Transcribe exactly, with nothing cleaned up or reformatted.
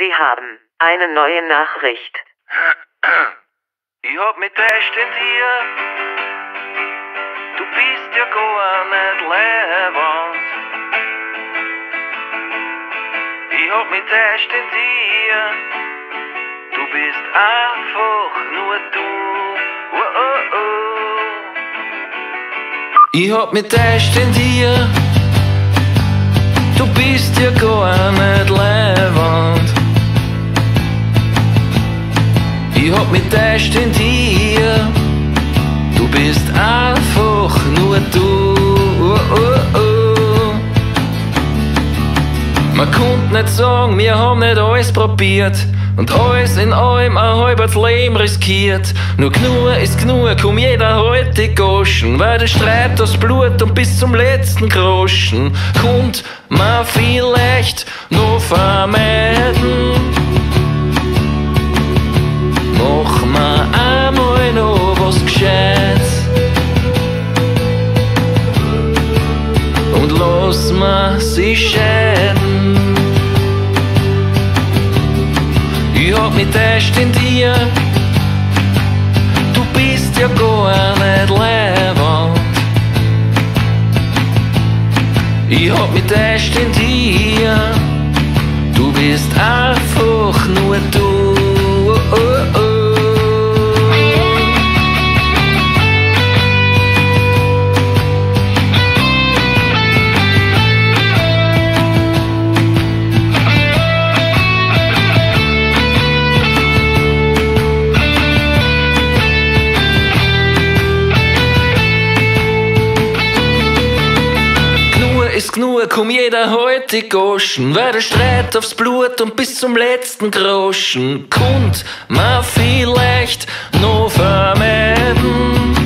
Sie haben eine neue Nachricht. Ich hab mich täuscht in dir. Du bist ja gar nicht lebend. Ich hab mich täuscht in dir. Du bist einfach nur du. Oh, oh, oh. Ich hab mich täuscht in dir. Du bist ja gar nicht lebend. Ich hab mich täuscht in dir. Du bist einfach nur du. Oh, oh, oh. Man konnt nicht sagen, wir haben nicht alles probiert. Und alles in allem ein halbes Leben riskiert. Nur genug ist genug, komm jeder heute die Goschen. Weil der Streit das Blut und bis zum letzten Groschen. Kommt man vielleicht noch vermeiden. Mach ma einmal noch was Gescheites. Und lass ma sich schäden. Ich hab mich täuscht in dir. Du bist ja gar nicht lebend. Ich hab mich täuscht in dir. Du bist einfach nur du. Oh, oh, oh. Nur komm jeder heute Goschen, weil der Streit aufs Blut und bis zum letzten Groschen. Konnt man vielleicht noch vermeiden.